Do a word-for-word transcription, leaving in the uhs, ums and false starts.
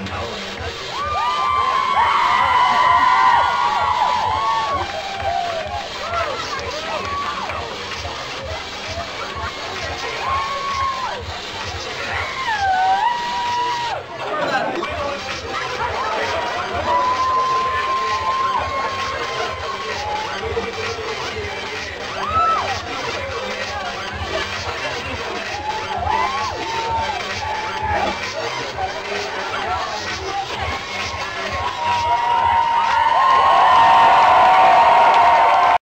I know.